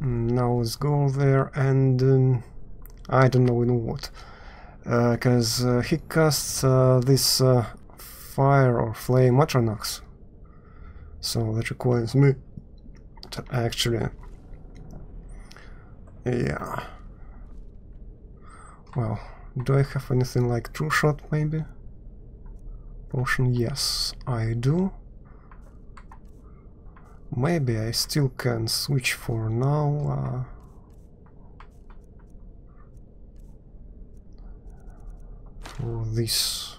Now let's go there and I don't know in what, because he casts this fire or flame atronach, so that requires me to actually, yeah. Well, do I have anything like true shot maybe? Potion, yes, I do. Maybe I still can switch for now. For this.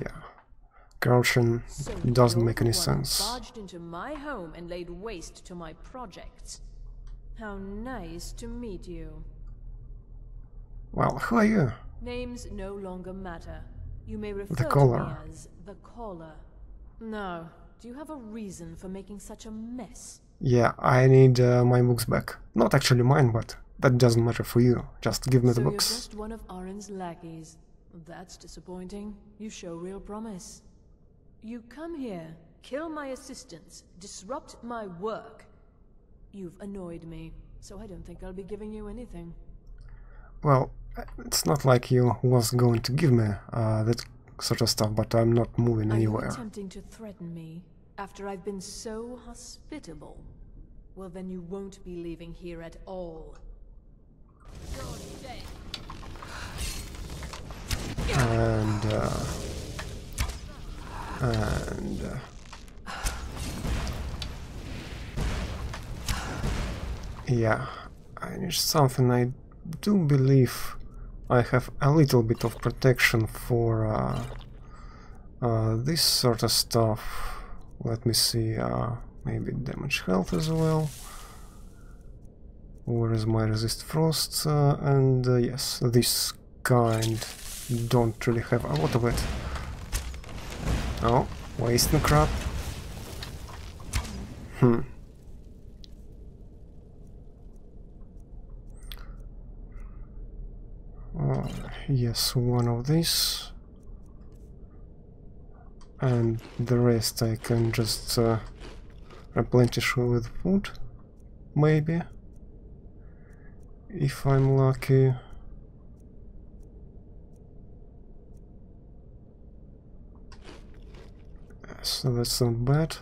Yeah. Corruption doesn't make any sense. Barged into my home and laid waste to my projects. How nice to meet you. Well, who are you? Names no longer matter. You may refer to me as the caller. No. Do you have a reason for making such a mess? Yeah, I need my books back. Not actually mine, but that doesn't matter for you. Just give me the books. You're just one of Arin's lackeys. That's disappointing. You show real promise. You come here, kill my assistants, disrupt my work. You've annoyed me, so I don't think I'll be giving you anything. Well, it's not like you was going to give me that sort of stuff, but I'm not moving anywhere. Are you attempting to threaten me after I've been so hospitable? Well, then you won't be leaving here at all. Yeah, I need something. I do believe I have a little bit of protection for this sort of stuff. Let me see, maybe damage health as well. Where is my resist frost? And yes, this kind don't really have a lot of it. Oh, wasting crap. Yes, one of these, and the rest I can just replenish with food, maybe, if I'm lucky. So that's not bad.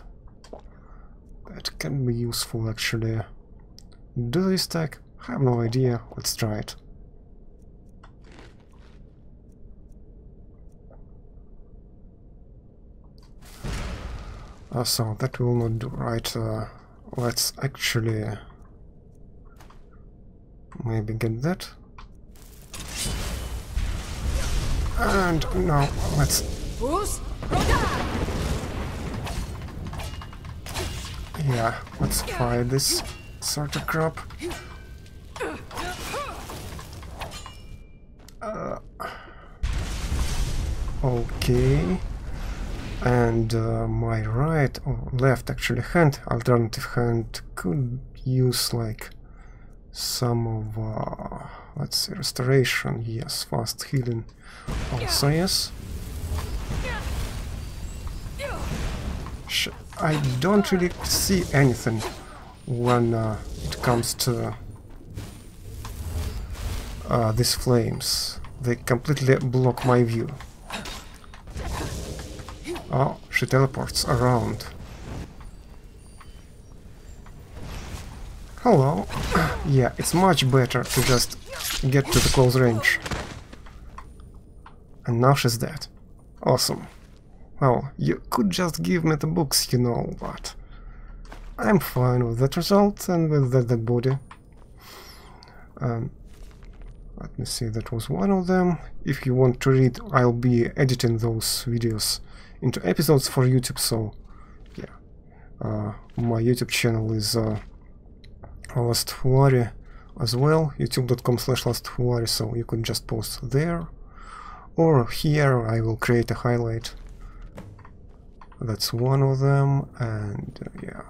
That can be useful actually. Do this stack? I have no idea. Let's try it. So that will not do, right? Let's actually maybe get that. And now let's. Yeah, let's fire this sort of crap. Okay. And my right or left actually hand, alternative hand, could use like some of let's see, restoration, yes, fast healing also, yes. I don't really see anything when it comes to these flames. They completely block my view. Oh, she teleports around. Hello. Yeah, it's much better to just get to the close range. And now she's dead. Awesome. Well, you could just give me the books, you know, but I'm fine with that result and with that dead body. Let me see, that was one of them. If you want to read, I'll be editing those videos into episodes for YouTube, so yeah. My YouTube channel is LastofAvari as well, youtube.com/LastofAvari, so you could just post there. Or here I will create a highlight. That's one of them, and yeah.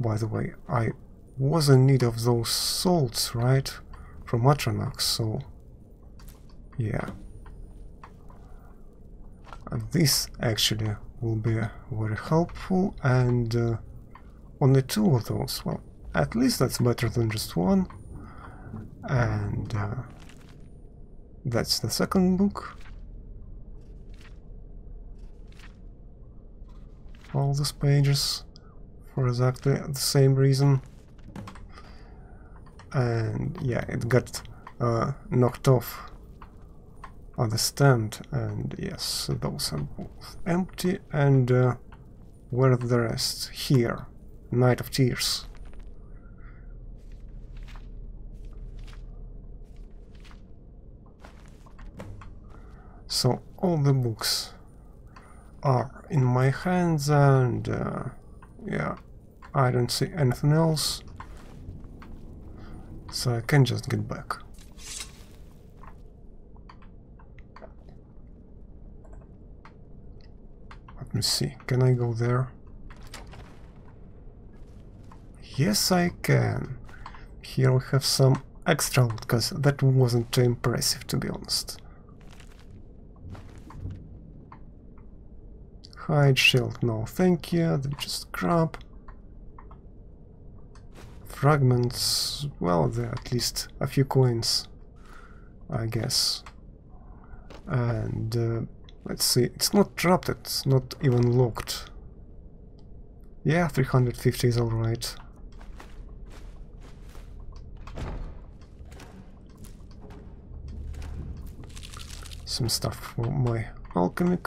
By the way, I was in need of those salts, right? From atronach, so yeah. This actually will be very helpful, and only two of those. Well, at least that's better than just one. And that's the second book. All these pages for exactly the same reason. And yeah, it got knocked off on the stand, and yes, those are both empty. And where are the rest? Here, Night of Tears. So all the books are in my hands, and yeah, I don't see anything else, so I can just get back. Let me see, can I go there? Yes, I can. Here we have some extra loot, because that wasn't too impressive, to be honest. Hide shield, no thank you, they're just crap. Fragments, well, they're at least a few coins, I guess. And let's see, it's not trapped, it's not even locked. Yeah, 350 is alright. Some stuff for my alchemic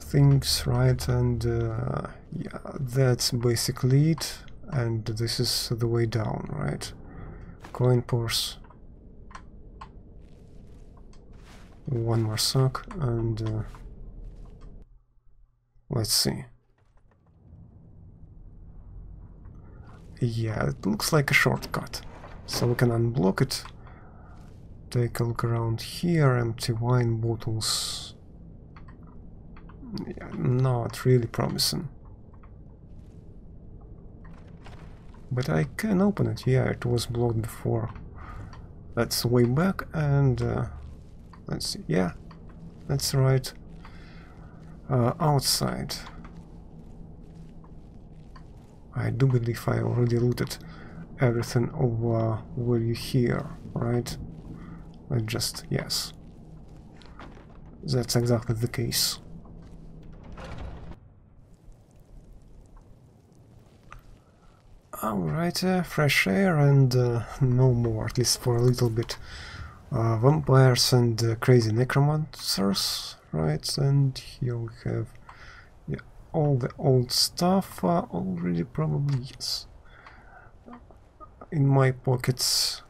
things, right? And yeah, that's basically it. And this is the way down, right? Coin purse, one more sack, and let's see. Yeah, it looks like a shortcut, so we can unblock it. Take a look around here. Empty wine bottles. Yeah, not really promising. But I can open it. Yeah, it was blocked before. That's way back. And let's see. Yeah, that's right. Outside. I do believe I already looted everything over where you hear, right? I just, yes. That's exactly the case. Alright, fresh air and no more, at least for a little bit. Vampires and crazy necromancers, right? And here we have, yeah, all the old stuff already, probably, yes, in my pockets.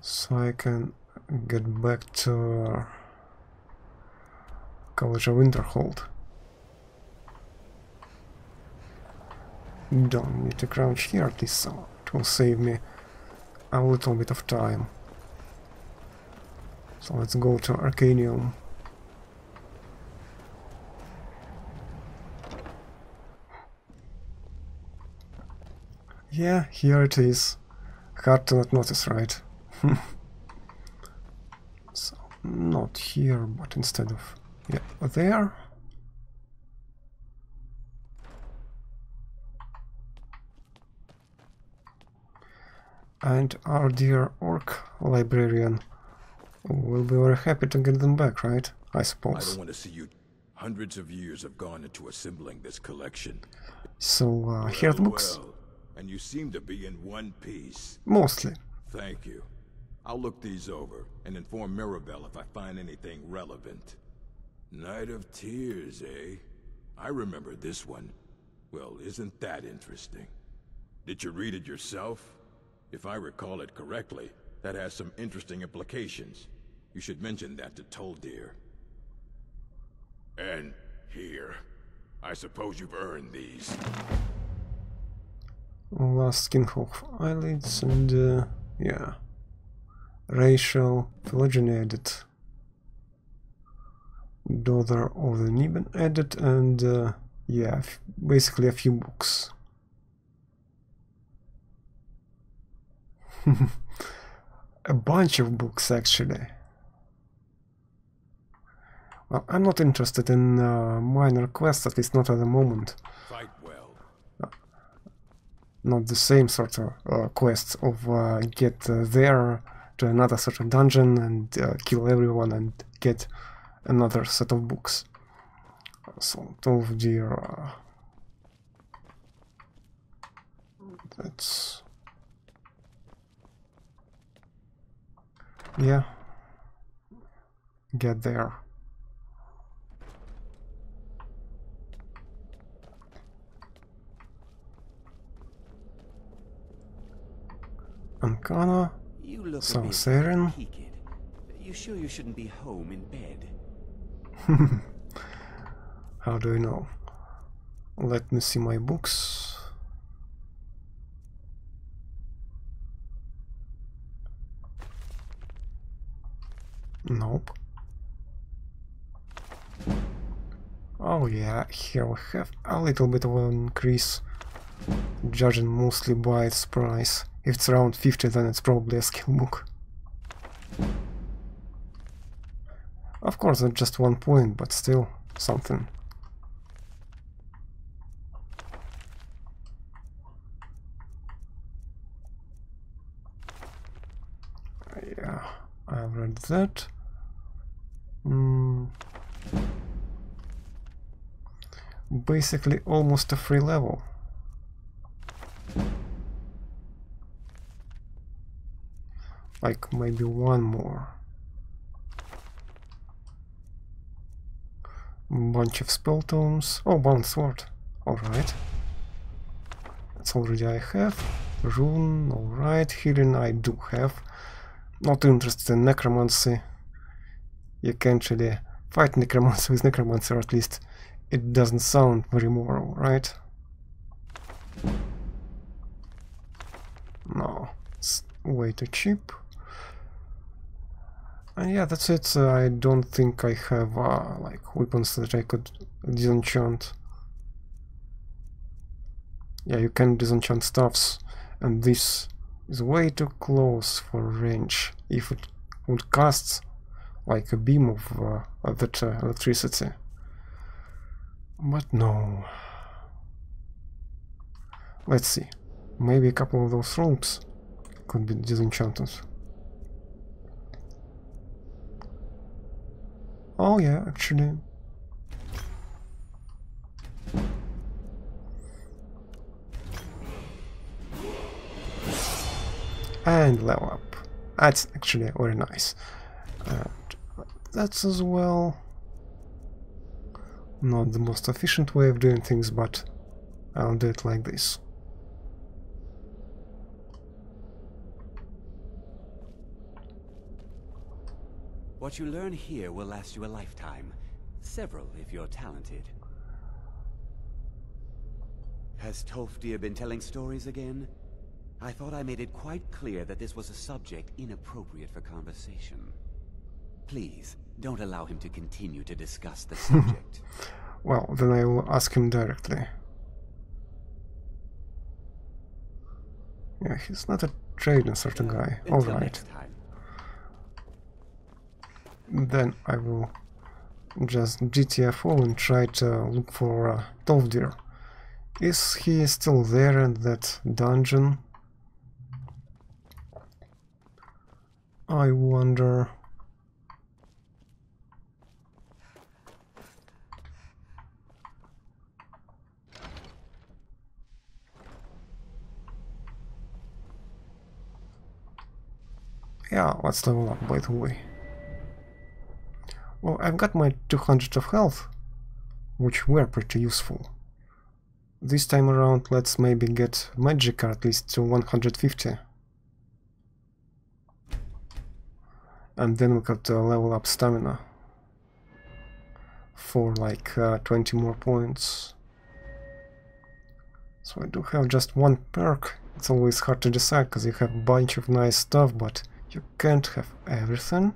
So I can get back to College of Winterhold. Don't need to crouch here, at least so it will save me a little bit of time. So let's go to Arcanium. Yeah, here it is. Hard to not notice, right? So, not here, but instead of... yeah, there. And our dear orc librarian will be very happy to get them back, right? I suppose. I don't want to see you. Hundreds of years have gone into assembling this collection. So here are the books. Well, and you seem to be in one piece. Mostly. Thank you. I'll look these over and inform Mirabelle if I find anything relevant. Night of Tears, eh? I remember this one. Well, isn't that interesting? Did you read it yourself? If I recall it correctly, that has some interesting implications. You should mention that to Tolfdir. And here. I suppose you've earned these. Last skin of eyelids and, yeah. Racial phylogeny edit. Daughter of the Midden edit, and, yeah, basically a few books. A bunch of books, actually. Well, I'm not interested in minor quests, at least not at the moment. Fight well. Not the same sort of quests of get there to another sort of dungeon and kill everyone and get another set of books. So, Tolfdir. That's... yeah. Get there. Ancano. Some Saren. You sure you shouldn't be home in bed? How do you know? Let me see my books. Nope. Oh yeah, here we have a little bit of an increase, judging mostly by its price. If it's around 50, then it's probably a skill book. Of course, that's just 1 point, but still something. Yeah, I've read that. Basically almost a free level. Like maybe one more. Bunch of spell tomes. Oh, bound sword. Alright. That's already I have. Rune, alright. Healing I do have. Not interested in necromancy. You can't really fight necromancy with necromancy, or at least it doesn't sound very moral, right? No. It's way too cheap. And yeah, that's it. I don't think I have like weapons that I could disenchant. Yeah, you can disenchant stuffs, and this is way too close for range. If it would cast like a beam of that electricity, but no. Let's see. Maybe a couple of those ropes could be disenchanted. Oh yeah, actually. And level up. That's actually very nice. That's as well. Not the most efficient way of doing things, but I'll do it like this. What you learn here will last you a lifetime. Several, if you're talented. Has Tolfdir been telling stories again? I thought I made it quite clear that this was a subject inappropriate for conversation. Please, don't allow him to continue to discuss the subject. Well, then I will ask him directly. Yeah, he's not a trading sort of guy. Alright. Then I will just GTFO and try to look for Tolfdir. Is he still there in that dungeon? I wonder... yeah, let's level up, by the way. Well, I've got my 200 of health, which were pretty useful. This time around, let's maybe get magic, or at least to 150. And then we could level up stamina for like 20 more points. So I do have just one perk. It's always hard to decide, because you have a bunch of nice stuff, but you can't have everything.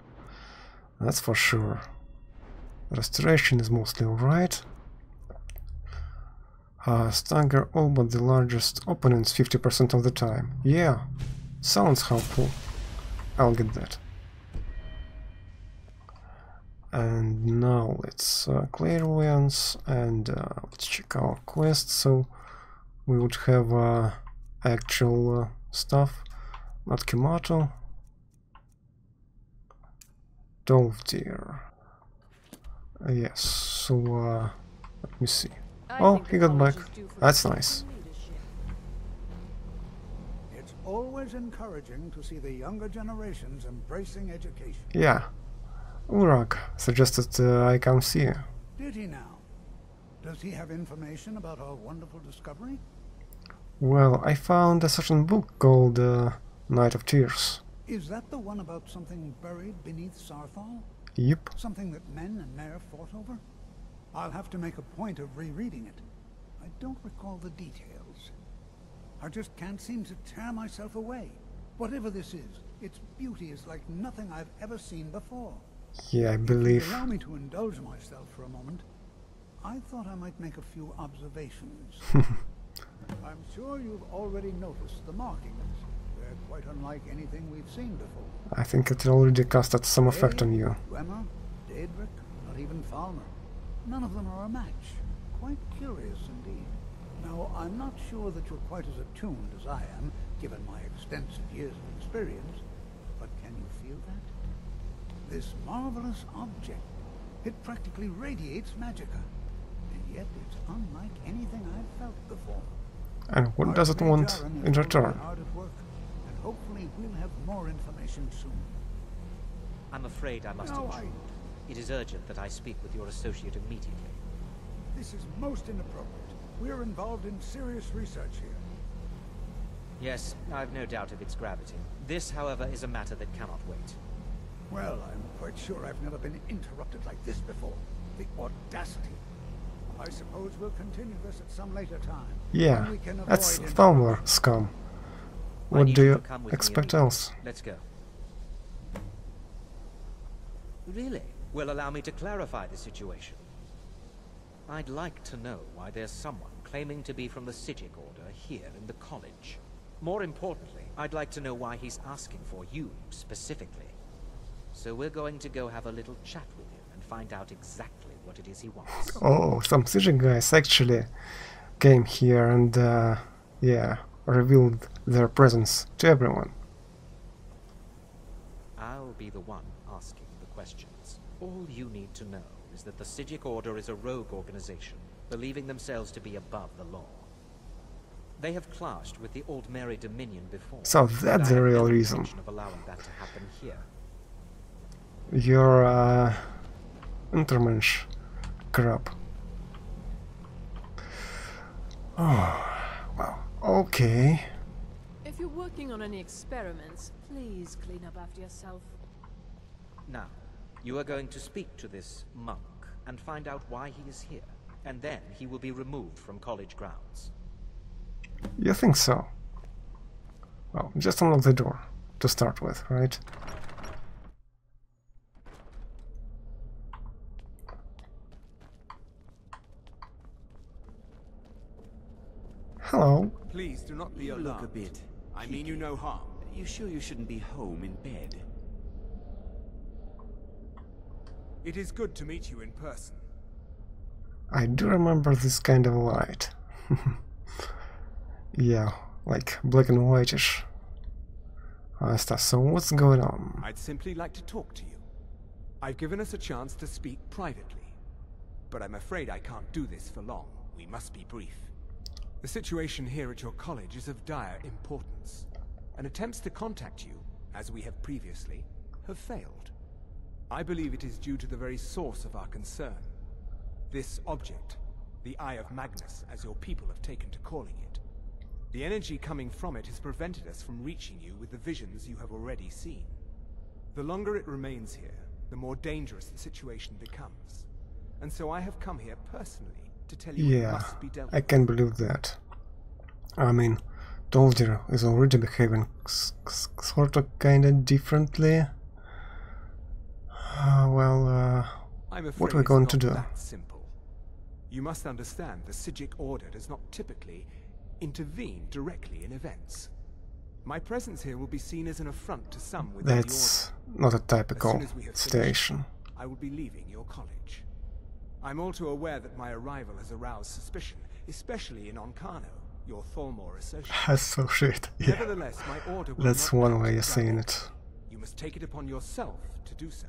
That's for sure. Restoration is mostly alright. Stagger all but the largest opponents 50% of the time. Yeah, sounds helpful. I'll get that. And now let's clairvoyance and let's check our quest, so we would have actual stuff. Not Kimato. Tolfdir. Yes, so let me see. Oh, he got back. That's nice. It's always encouraging to see the younger generations embracing education. Yeah. Urak suggested I come see you. Did he now? Does he have information about our wonderful discovery? Well, I found a certain book called Night of Tears. Is that the one about something buried beneath Sarthal? Yep. Something that men and Mare fought over? I'll have to make a point of rereading it. I don't recall the details. I just can't seem to tear myself away. Whatever this is, its beauty is like nothing I've ever seen before. Yeah, I believe. Allow me to indulge myself for a moment. I thought I might make a few observations. I'm sure you've already noticed the markings. They're quite unlike anything we've seen before. I think it already casted some effect on you. Dwemer, Daedric, not even Falmer. None of them are a match. Quite curious indeed. Now, I'm not sure that you're quite as attuned as I am, given my extensive years of experience, but can you feel that? This marvelous object. It practically radiates magicka, and yet it's unlike anything I've felt before. And what does it want in return? Hard at work, and hopefully we'll have more information soon. I'm afraid I must intrude. It is urgent that I speak with your associate immediately. This is most inappropriate. We're involved in serious research here. Yes, I've no doubt of its gravity. This, however, is a matter that cannot wait. Well, I'm quite sure I've never been interrupted like this before. The audacity. I suppose we'll continue this at some later time. Yeah, that's Falmer scum. What do you expect else? Let's go. Really? Well, allow me to clarify the situation. I'd like to know why there's someone claiming to be from the Psijic Order here in the college. More importantly, I'd like to know why he's asking for you specifically. So we're going to go have a little chat with him and find out exactly what it is he wants. Oh, some Psijic guys actually came here and, yeah, revealed their presence to everyone. I'll be the one asking the questions. All you need to know is that the Psijic Order is a rogue organization, believing themselves to be above the law. They have clashed with the Aldmeri Dominion before. So that's the real reason. Of allowing that to happen here. Your Untermensch crap. Oh, well, okay. If you're working on any experiments, please clean up after yourself. Now, you are going to speak to this monk and find out why he is here, and then he will be removed from college grounds. You think so? Well, just unlock the door to start with, right? Hello. Please do not be alarmed. Look a bit. I mean you no harm. You sure you shouldn't be home in bed? It is good to meet you in person. I do remember this kind of light. Yeah, like black and whitish. So what's going on? I'd simply like to talk to you. I've given us a chance to speak privately, but I'm afraid I can't do this for long. We must be brief. The situation here at your college is of dire importance, and attempts to contact you, as we have previously, have failed. I believe it is due to the very source of our concern. This object, the Eye of Magnus, as your people have taken to calling it. The energy coming from it has prevented us from reaching you with the visions you have already seen. The longer it remains here, the more dangerous the situation becomes. And so I have come here personally. Yeah, I can't believe that. I mean, Tolfdir is already behaving sort of kinda differently. What are we going to do? Simple. You must understand the Psijic Order does not typically intervene directly in events. My presence here will be seen as an affront to some within the Order. That's not a typical station. I will be leaving your college. I'm all too aware that my arrival has aroused suspicion, especially in Ancano, your Tholmor associate. Associate, yeah. Nevertheless, my order will that's one way of saying it. You must take it upon yourself to do so.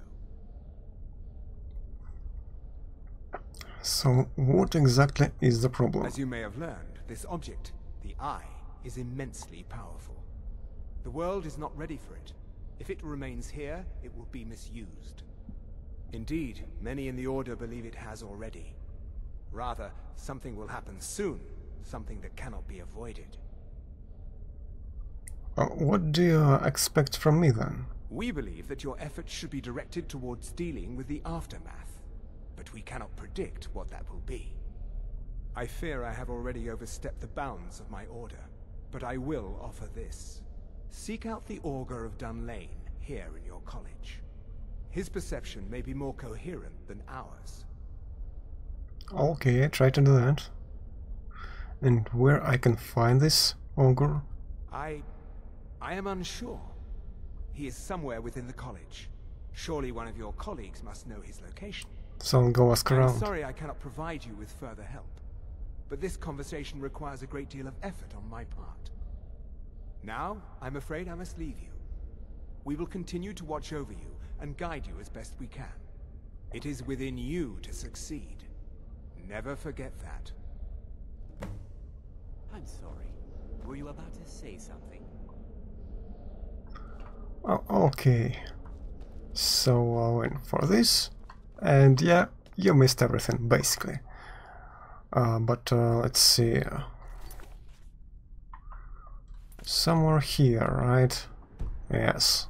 So, what exactly is the problem? As you may have learned, this object, the Eye, is immensely powerful. The world is not ready for it. If it remains here, it will be misused. Indeed, many in the Order believe it has already. Rather, something will happen soon, something that cannot be avoided. What do you expect from me, then? We believe that your efforts should be directed towards dealing with the aftermath. But we cannot predict what that will be. I fear I have already overstepped the bounds of my order, but I will offer this. Seek out the Augur of Dunlain here in your college. His perception may be more coherent than ours. Okay, try to do that. And where I can find this Augur? I am unsure. He is somewhere within the college. Surely one of your colleagues must know his location. So go ask around. I'm sorry I cannot provide you with further help, but this conversation requires a great deal of effort on my part. Now, I'm afraid I must leave you. We will continue to watch over you and guide you as best we can. It is within you to succeed. Never forget that. I'm sorry. Were you about to say something? Oh, okay. So I went for this. And yeah, you missed everything, basically. But let's see. Somewhere here, right? Yes.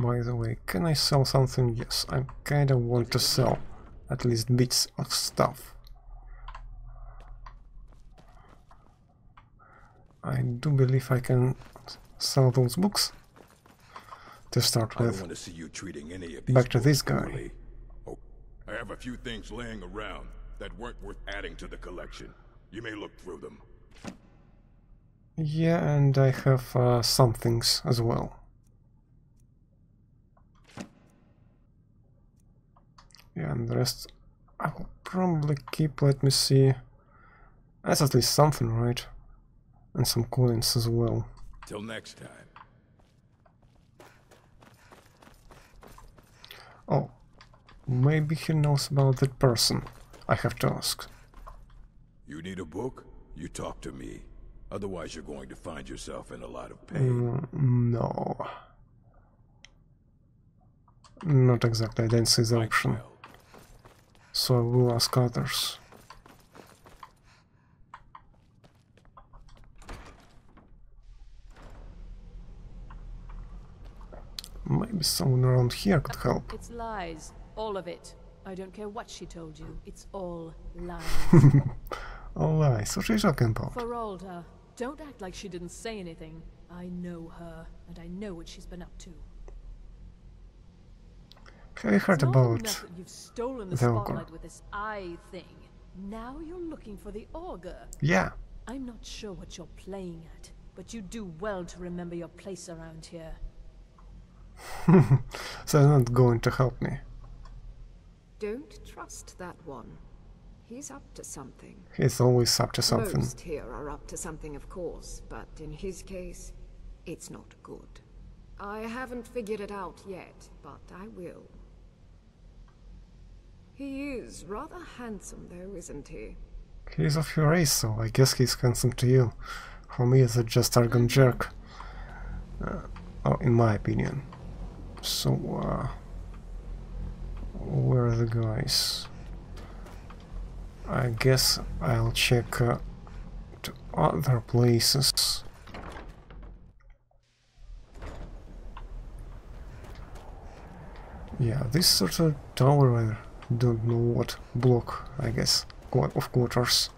By the way, can I sell something? Yes, I kinda want to sell at least bits of stuff. I do believe I can sell those books. To start with, I don't want to see you treating any of these back to this guy. Oh, I have a few things laying around that weren't worth adding to the collection. You may look through them. Yeah, and I have some things as well. Yeah, and the rest I will probably keep. Let me see. That's at least something, right? And some coins as well. Till next time. Oh, maybe he knows about that person. I have to ask. You need a book? You talk to me. Otherwise you're going to find yourself in a lot of pain. No. Not exactly. I didn't see the option. So I will ask others. Maybe someone around here could help. It's lies, all of it. I don't care what she told you. It's all lies. All lies. What are you talking about? Farolda, don't act like she didn't say anything. I know her, and I know what she's been up to. Have you heard about that you've stolen the spotlight with this eye thing? Now you're looking for the Augur. Yeah. I'm not sure what you're playing at, but you do well to remember your place around here. So they're not going to help me. Don't trust that one. He's up to something. He's always up to something. Most here are up to something, of course, but in his case, it's not good. I haven't figured it out yet, but I will. He is rather handsome, though, isn't he? He's of your race, so I guess he's handsome to you. For me, it's just arrogant jerk. In my opinion. So, where are the guys? I guess I'll check to other places. Yeah, this sort of tower, I don't know what block, I guess, of quarters.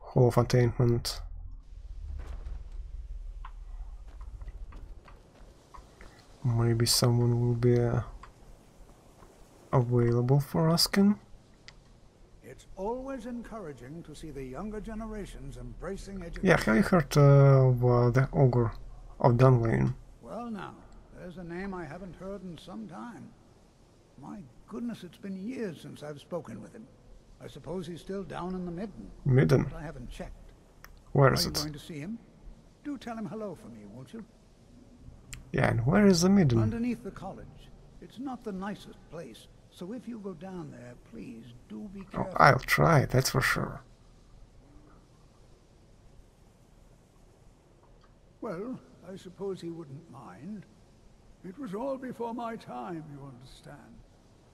Hall of Attainment. Maybe someone will be available for asking. It's always encouraging to see the younger generations embracing education. Yeah, have you heard of the Augur of Dunlain? Well, now, There's a name I haven't heard in some time. My goodness, it's been years since I've spoken with him. I suppose he's still down in the Midden. Midden? But I haven't checked. Where is it? Are you going to see him? Do tell him hello for me, won't you? Yeah, and where is the Midden? Underneath the college. It's not the nicest place, so if you go down there, please do be careful. Oh, I'll try, that's for sure. Well, I suppose he wouldn't mind. It was all before my time, you understand.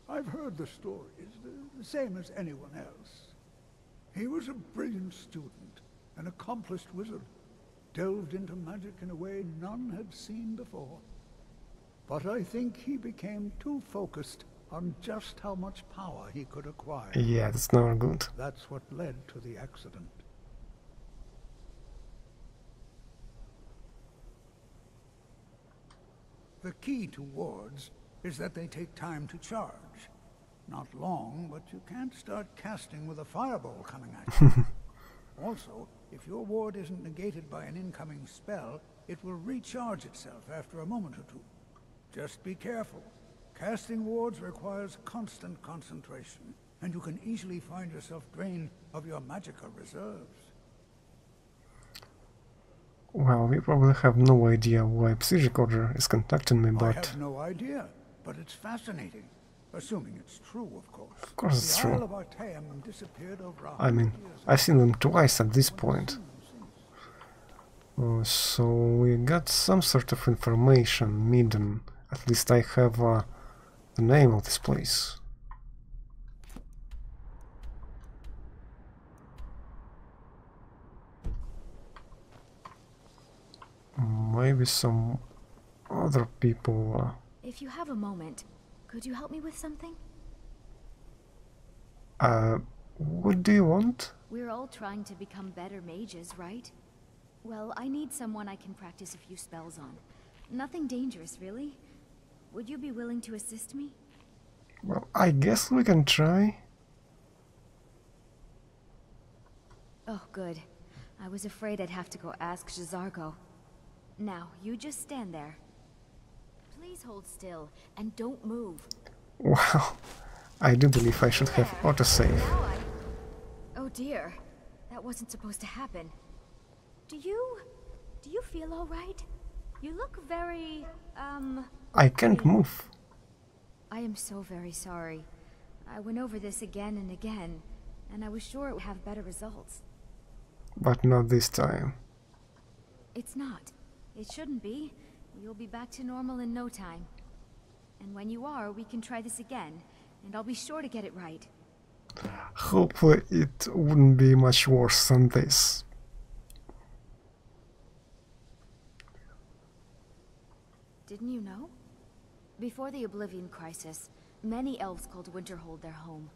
I've heard the stories, the same as anyone else. He was a brilliant student, an accomplished wizard, delved into magic in a way none had seen before. But I think he became too focused on just how much power he could acquire. Yeah, that's never good. That's what led to the accident. The key to wards is that they take time to charge. Not long, but you can't start casting with a fireball coming at you. Also, if your ward isn't negated by an incoming spell, it will recharge itself after a moment or two. Just be careful. Casting wards requires constant concentration, and you can easily find yourself drained of your magicka reserves. Well, we probably have no idea why Psijic Order is contacting me, but... I have no idea, but it's fascinating. Assuming it's true, of course. Of course it's true. The Isle of Arcanium disappeared over I mean, I've seen them twice at this point. So we got some sort of information, Midden. At least I have the name of this place. Maybe some other people... If you have a moment, could you help me with something? What do you want? We're all trying to become better mages, right? Well, I need someone I can practice a few spells on. Nothing dangerous, really. Would you be willing to assist me? Well, I guess we can try. Oh, good. I was afraid I'd have to go ask Shizargo. Now, you just stand there. Please hold still and don't move. Wow. I do believe I should have autosave. Oh dear. That wasn't supposed to happen. Do you feel all right? You look very I can't move. I am so very sorry. I went over this again and again, and I was sure it would have better results. But not this time. It's not. It shouldn't be. You'll be back to normal in no time. And when you are, we can try this again, and I'll be sure to get it right. Hopefully it wouldn't be much worse than this. Didn't you know? Before the Oblivion Crisis, many elves called Winterhold their home.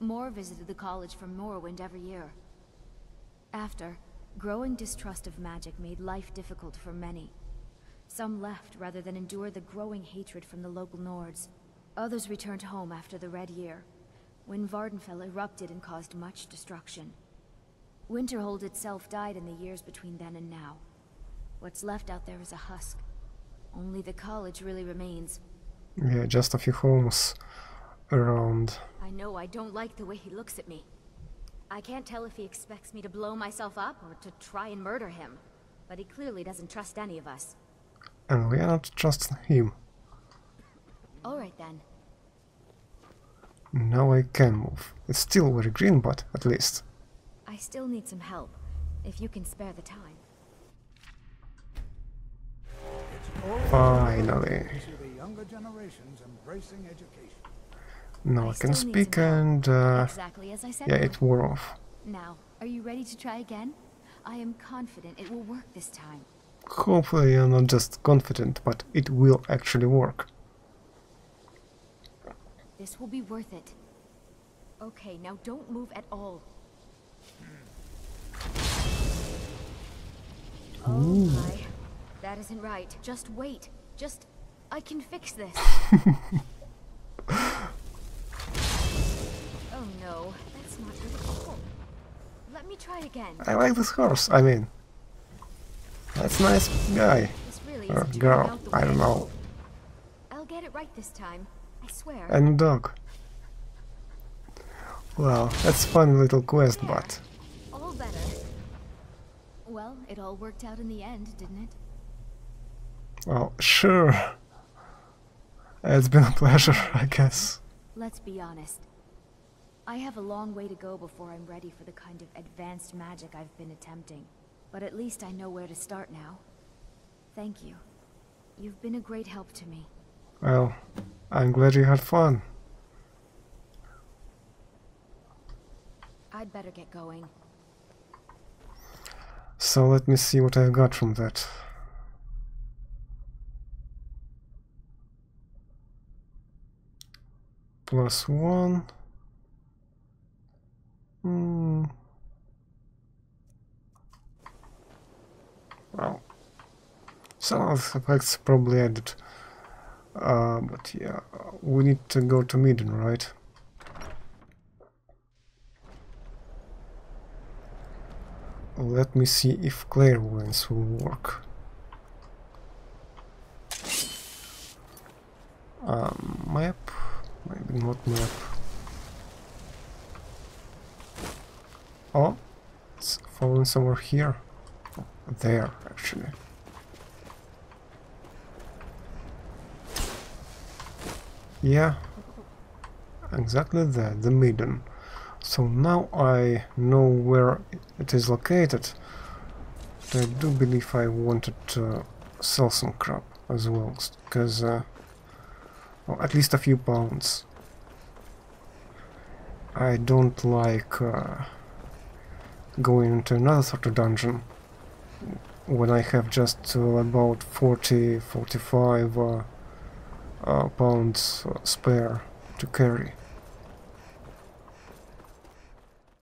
More visited the college from Morrowind every year. After, growing distrust of magic made life difficult for many. Some left rather than endure the growing hatred from the local Nords. Others returned home after the Red Year, when Vardenfell erupted and caused much destruction. Winterhold itself died in the years between then and now. What's left out there is a husk. Only the college really remains. Yeah, just a few homes around. I know I don't like the way he looks at me. I can't tell if he expects me to blow myself up or to try and murder him, but he clearly doesn't trust any of us. And we are not trusting him. Alright then. Now I can move. It's still very green, but at least. I still need some help, if you can spare the time. Finally. Now I can speak and exactly as I said, yeah, it wore off. Now, are you ready to try again? I am confident it will work this time. Hopefully I'm not just confident, but it will actually work. This will be worth it. Okay, now don't move at all. Oh my. That isn't right. Just wait. Just... I can fix this. Oh no, that's not good at all. Let me try again. I like this horse, I mean. That's a nice guy, or girl, I don't know. right this time, I swear. And dog. Well, that's a fun little quest, but... All better. Well, it all worked out in the end, didn't it? Well, sure. It's been a pleasure, I guess. Let's be honest. I have a long way to go before I'm ready for the kind of advanced magic I've been attempting. But at least I know where to start now. Thank you. You've been a great help to me. Well, I'm glad you had fun. I'd better get going. So let me see what I got from that. +1. Well, some of the effects probably added. But yeah, we need to go to Midden, right? Let me see if clairvoyance will work. Map? Maybe not map. Oh, it's fallen somewhere here. There, actually. Yeah, exactly there, the Midden. So now I know where it is located. But I do believe I wanted to sell some crap as well, because well, at least a few pounds. I don't like going into another sort of dungeon when I have just about 40, 45 pounds spare to carry.